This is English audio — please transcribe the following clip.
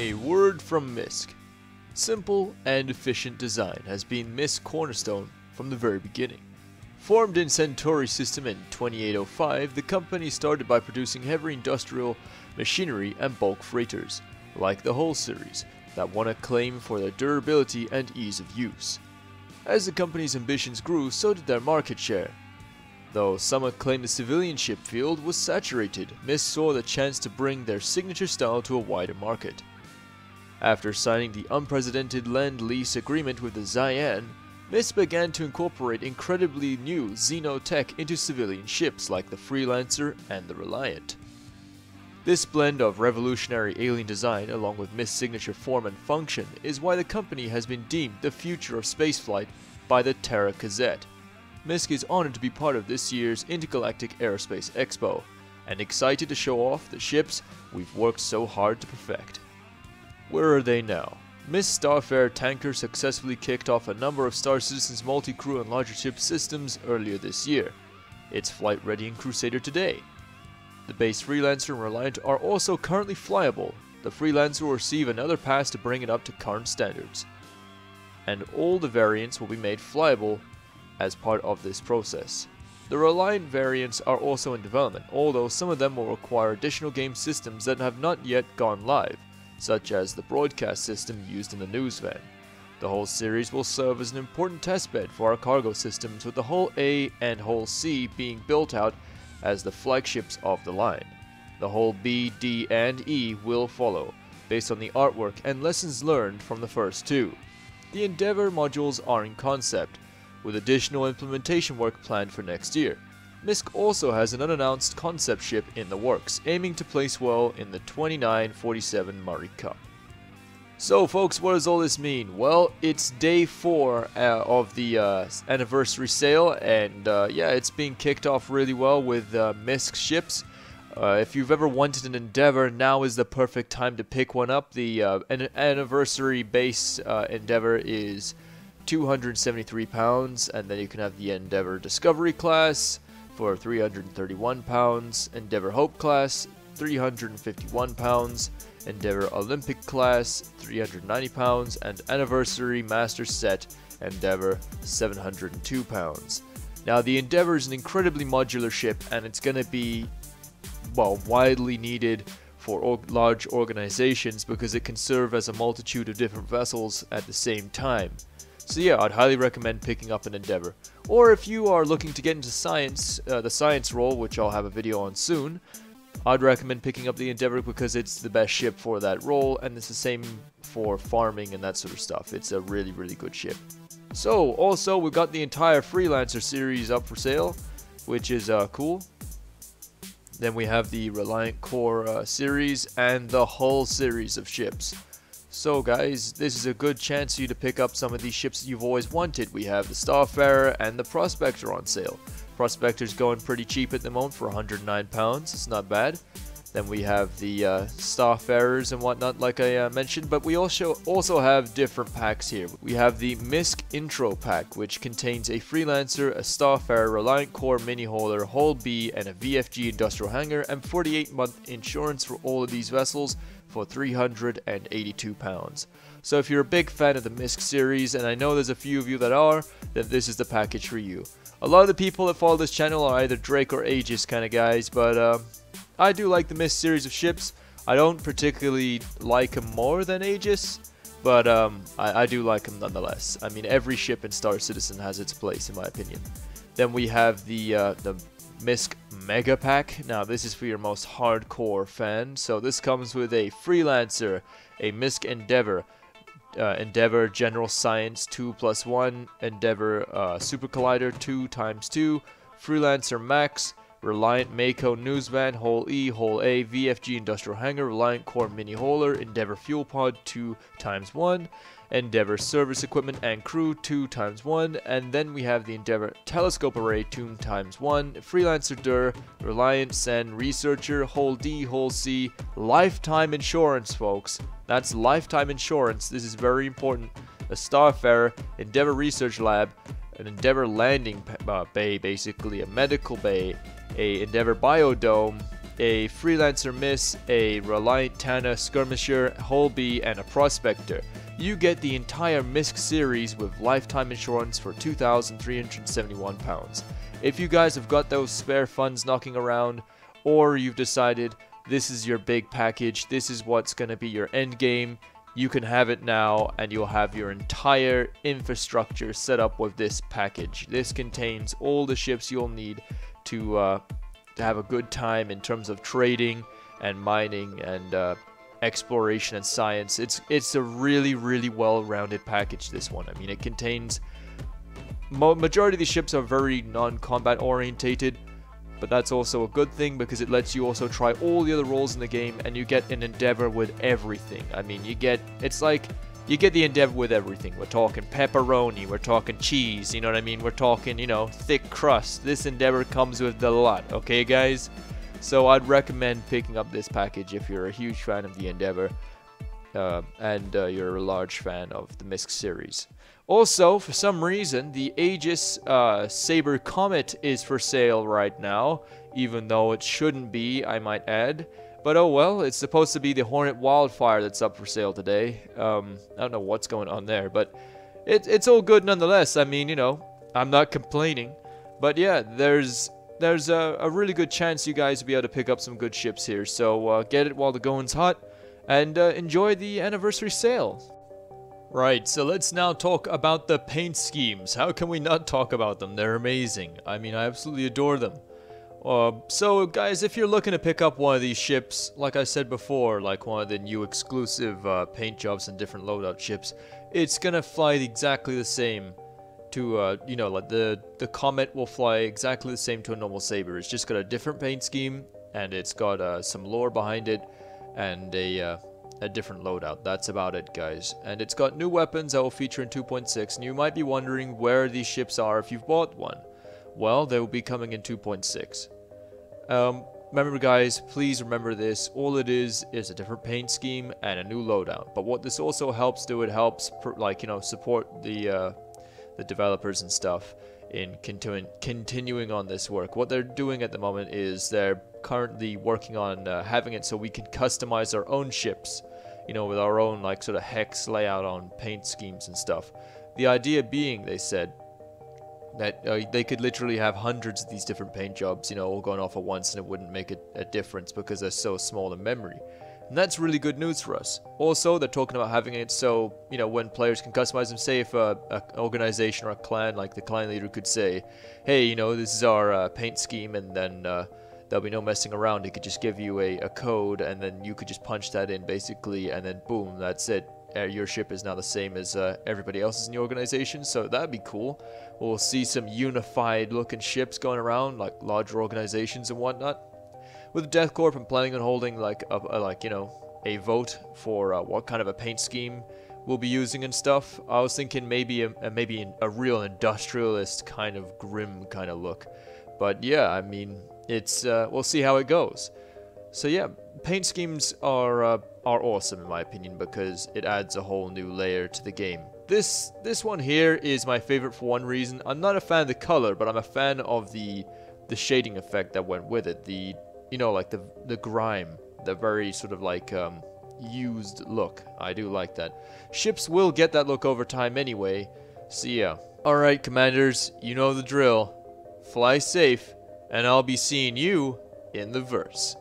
a word from MISC. Simple and efficient design has been MISC's cornerstone from the very beginning. Formed in Centauri System in 2805, the company started by producing heavy industrial machinery and bulk freighters, like the Hull series, that won acclaim for their durability and ease of use. As the company's ambitions grew, so did their market share. Though some acclaimed the civilian ship field was saturated, MISC saw the chance to bring their signature style to a wider market. After signing the unprecedented Land-Lease Agreement with the Xi'an, MISC began to incorporate incredibly new Xenotech into civilian ships like the Freelancer and the Reliant. This blend of revolutionary alien design along with MISC's signature form and function is why the company has been deemed the future of spaceflight by the Terra Gazette. MISC is honored to be part of this year's Intergalactic Aerospace Expo, and excited to show off the ships we've worked so hard to perfect. Where are they now? MISC Starfare Tanker successfully kicked off a number of Star Citizen's multi-crew and larger ship systems earlier this year. It's flight ready in Crusader today. The base Freelancer and Reliant are also currently flyable. The Freelancer will receive another pass to bring it up to current standards. And all the variants will be made flyable as part of this process. The Reliant variants are also in development, although some of them will require additional game systems that have not yet gone live, such as the broadcast system used in the news van. The Hull series will serve as an important testbed for our cargo systems, with the Hull A and Hull C being built out as the flagships of the line. The Hull B, D, and E will follow, based on the artwork and lessons learned from the first two. The Endeavour modules are in concept, with additional implementation work planned for next year. MISC also has an unannounced concept ship in the works, aiming to place well in the 2947 Murray Cup. So folks, what does all this mean? Well, it's day 4 of the anniversary sale, and yeah, it's being kicked off really well with MISC ships. If you've ever wanted an Endeavour, now is the perfect time to pick one up. The anniversary base Endeavour is £273, and then you can have the Endeavour Discovery class for £331, Endeavour Hope class £351, Endeavour Olympic class £390, and Anniversary Master Set Endeavour £702. Now the Endeavour is an incredibly modular ship, and it's going to be, well, widely needed for large organizations because it can serve as a multitude of different vessels at the same time. So yeah, I'd highly recommend picking up an Endeavour. Or if you are looking to get into science, the science role, which I'll have a video on soon, I'd recommend picking up the Endeavour because it's the best ship for that role, and it's the same for farming and that sort of stuff. It's a really, really good ship. So, also, we've got the entire Freelancer series up for sale, which is cool. Then we have the Reliant Core series and the Hull series of ships. So guys, this is a good chance for you to pick up some of these ships you've always wanted. We have the Starfarer and the Prospector on sale. Prospector's going pretty cheap at the moment for £109, it's not bad. Then we have the Starfarers and whatnot like I mentioned, but we also have different packs here. We have the MISC Intro Pack, which contains a Freelancer, a Starfarer, Reliant Core Mini Hauler, Hull B, and a VFG Industrial Hangar, and 48-month insurance for all of these vessels for £382. So if you're a big fan of the MISC series, and I know there's a few of you that are, then this is the package for you. A lot of the people that follow this channel are either Drake or Aegis kind of guys, but I do like the MISC series of ships. I don't particularly like them more than Aegis, but I do like them nonetheless. I mean, every ship in Star Citizen has its place, in my opinion. Then we have the MISC Mega Pack. Now this is for your most hardcore fan. So this comes with a Freelancer, a MISC Endeavour, Endeavour General Science 2+1, Endeavour Super Collider 2x2, Freelancer Max, Reliant Mako Newsvan, Hull E, Hull A, VFG Industrial Hangar, Reliant Core Mini Hauler, Endeavour Fuel Pod 2x1, Endeavour Service Equipment and Crew 2x1, and then we have the Endeavour Telescope Array 2x1, Freelancer Dur, Reliant Sen, Researcher, Hull D, Hull C, Lifetime Insurance, folks. That's lifetime insurance. This is very important. A Starfarer, Endeavour Research Lab, an Endeavour Landing Bay, basically a medical bay, a Endeavour Biodome, a Freelancer Miss, a Reliant Tana Skirmisher, Holby, and a Prospector. You get the entire MISC series with lifetime insurance for £2,371. If you guys have got those spare funds knocking around, or you've decided this is your big package, this is what's going to be your end game, you can have it now and you'll have your entire infrastructure set up with this package. This contains all the ships you'll need to have a good time in terms of trading and mining and exploration and science. It's a really well-rounded package, this one. I mean, it contains majority of the ships are very non-combat orientated, but that's also a good thing because it lets you also try all the other roles in the game, and you get an Endeavour with everything. I mean, you get the Endeavour with everything. We're talking pepperoni, we're talking cheese, you know what I mean? We're talking, you know, thick crust. This Endeavour comes with the lot, okay guys? So I'd recommend picking up this package if you're a huge fan of the Endeavour and you're a large fan of the MISC series. Also, for some reason, the Aegis Saber Comet is for sale right now, even though it shouldn't be, I might add. But oh well, it's supposed to be the Hornet Wildfire that's up for sale today. I don't know what's going on there, but it's all good nonetheless. I mean, you know, I'm not complaining. But yeah, there's a really good chance you guys will be able to pick up some good ships here, so get it while the going's hot, and enjoy the anniversary sale. Right, so let's now talk about the paint schemes. How can we not talk about them? They're amazing. I mean, I absolutely adore them. So guys, if you're looking to pick up one of these ships, like I said before, like one of the new exclusive paint jobs and different loadout ships, it's gonna fly exactly the same to you know, like the Comet will fly exactly the same to a normal Saber. It's just got a different paint scheme, and it's got some lore behind it, and a different loadout. That's about it, guys. And it's got new weapons that will feature in 2.6, and you might be wondering where these ships are if you've bought one. Well, they will be coming in 2.6. Remember guys, please remember this. All it is a different paint scheme and a new loadout. But what this also helps do, it helps like, you know, support the developers and stuff in continuing on this work. What they're doing at the moment is they're currently working on having it so we can customize our own ships, you know, with our own like sort of hex layout on paint schemes and stuff. The idea being, they said, that they could literally have hundreds of these different paint jobs, you know, all going off at once, and it wouldn't make a difference because they're so small in memory. And that's really good news for us. Also, they're talking about having it so, you know, when players can customize them, say if an organization or a clan, like the clan leader could say, hey, you know, this is our paint scheme, and then there'll be no messing around. It could just give you a code, and then you could just punch that in, basically, and then boom, that's it. Your ship is now the same as everybody else's in the organization, so that'd be cool. We'll see some unified-looking ships going around, like larger organizations and whatnot. With Death Corp, I'm planning on holding like a vote for what kind of a paint scheme we'll be using and stuff. I was thinking maybe a real industrialist kind of grim kind of look, but yeah, I mean, it's we'll see how it goes. So yeah, paint schemes are awesome in my opinion because it adds a whole new layer to the game. This one here is my favorite for one reason. I'm not a fan of the color, but I'm a fan of the shading effect that went with it. The, you know, like the grime, the very sort of like used look. I do like that. Ships will get that look over time anyway, so yeah. Alright commanders, you know the drill. Fly safe, and I'll be seeing you in the verse.